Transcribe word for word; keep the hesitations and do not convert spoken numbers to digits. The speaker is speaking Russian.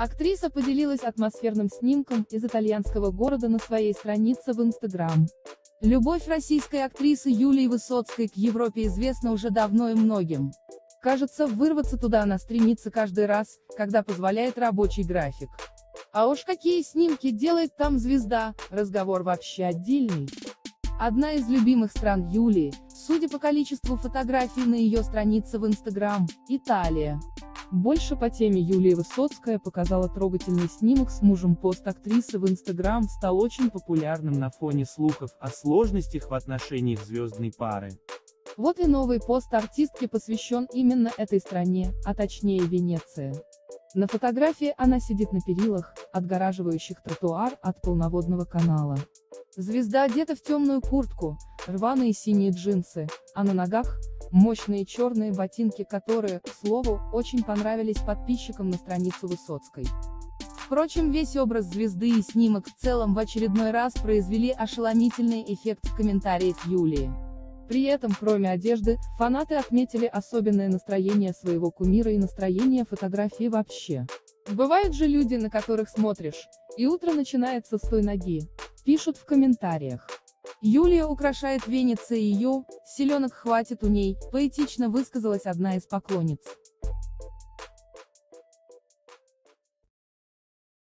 Актриса поделилась атмосферным снимком из итальянского города на своей странице в Instagram. Любовь российской актрисы Юлии Высоцкой к Европе известна уже давно и многим. Кажется, вырваться туда она стремится каждый раз, когда позволяет рабочий график. А уж какие снимки делает там звезда, разговор вообще отдельный. Одна из любимых стран Юлии, судя по количеству фотографий на ее странице в Instagram, Италия. Больше по теме Юлия Высоцкая показала трогательный снимок с мужем. Пост актрисы в Instagram стал очень популярным на фоне слухов о сложностях в отношениях звездной пары. Вот и новый пост артистки посвящен именно этой стране, а точнее Венеции. На фотографии она сидит на перилах, отгораживающих тротуар от полноводного канала. Звезда одета в темную куртку, рваные синие джинсы, а на ногах мощные черные ботинки, которые, к слову, очень понравились подписчикам на страницу Высоцкой. Впрочем, весь образ звезды и снимок в целом в очередной раз произвели ошеломительный эффект в комментариях Юлии. При этом, кроме одежды, фанаты отметили особенное настроение своего кумира и настроение фотографии вообще. «Бывают же люди, на которых смотришь, и утро начинается с той ноги», — пишут в комментариях. Юлия украшает Венецию, ее селенок хватит у ней, поэтично высказалась одна из поклонниц.